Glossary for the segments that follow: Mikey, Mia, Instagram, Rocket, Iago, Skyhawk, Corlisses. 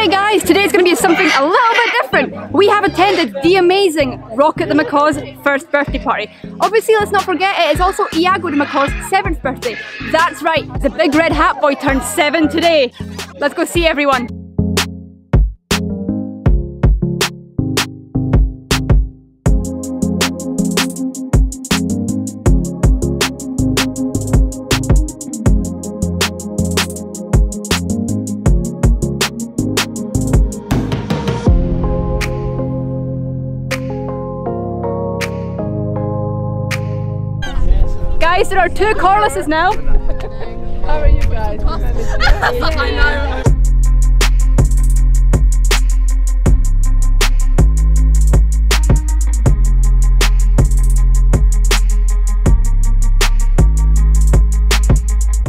Hey guys, today's going to be something a little bit different. We have attended the amazing Rocket the Macaw's first birthday party. Obviously, let's not forget it is also Iago the Macaw's 7th birthday. That's right, the big red hat boy turned 7 today. Let's go see everyone. Guys, there are 2 Corlisses now. How are you guys? I know.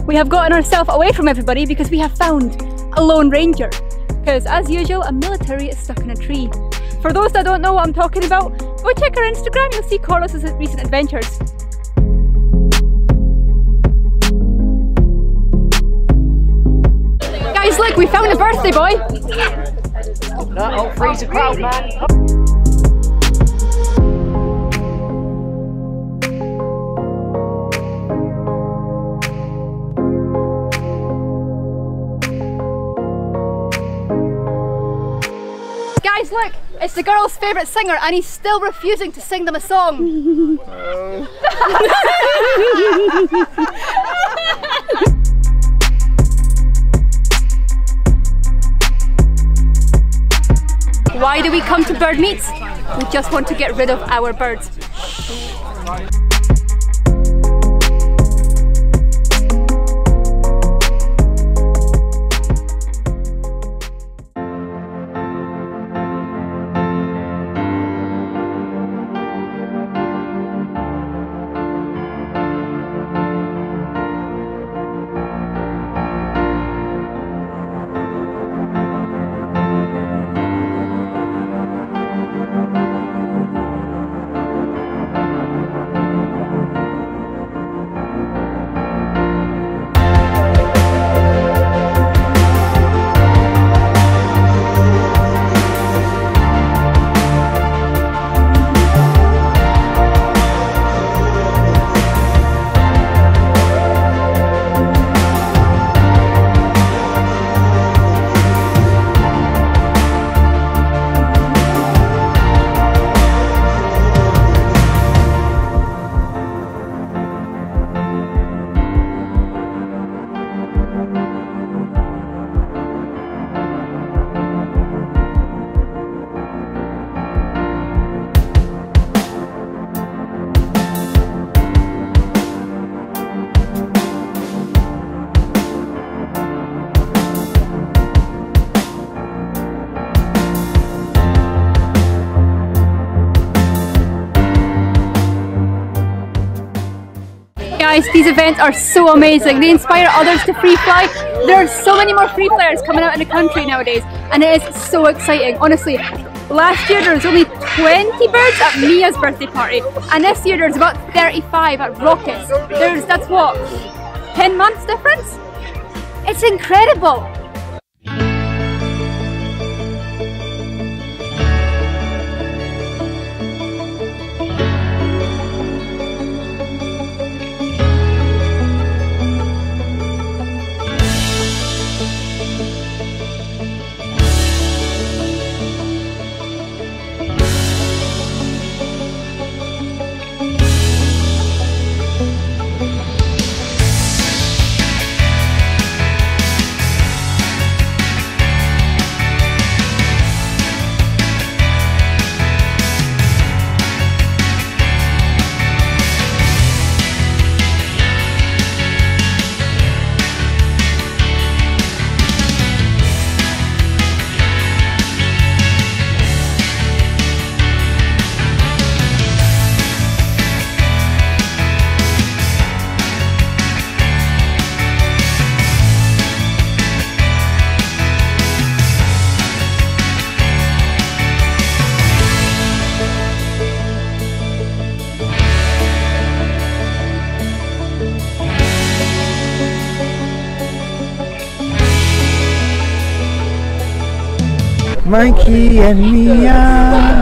We have gotten ourselves away from everybody because we have found a lone ranger. Because as usual, a military is stuck in a tree. For those that don't know what I'm talking about, go check our Instagram, you'll see Corlisses' recent adventures. Look, we found a birthday boy! No, freeze the crowd, man! Guys, look! It's the girl's favourite singer and he's still refusing to sing them a song! Why do we come to bird meets? We just want to get rid of our birds. Guys, these events are so amazing. They inspire others to free fly. There are so many more free flyers coming out in the country nowadays and it is so exciting. Honestly, last year there was only 20 birds at Mia's birthday party and this year there's about 35 at Rocket's. That's what, 10 months difference? It's incredible! Mikey and Mia.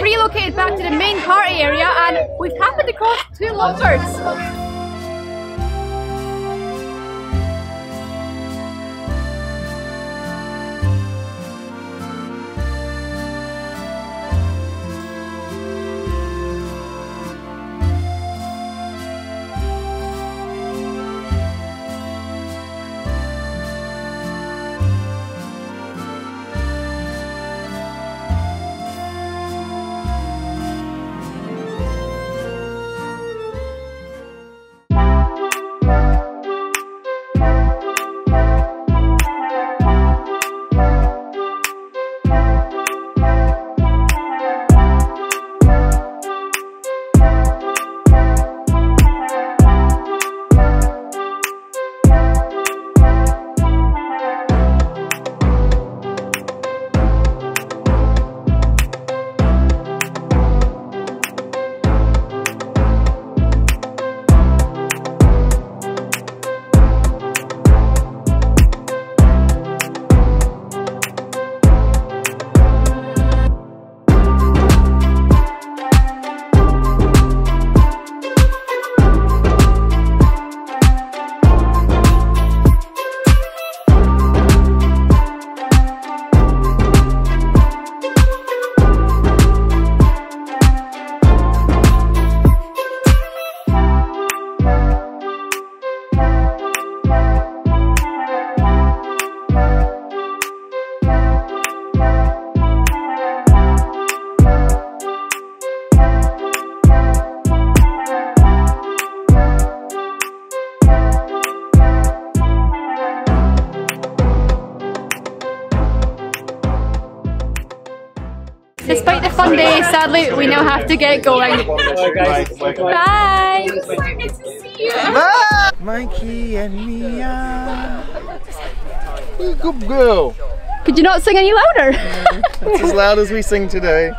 Relocated back to the main party area, and we've happened across two lovebirds. Despite the fun day, sadly, we now have to get going. Bye! So good to see you! Bye! Mikey and Mia! Good girl! Could you not sing any louder? That's as loud as we sing today.